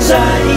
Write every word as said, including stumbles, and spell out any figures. Sunny.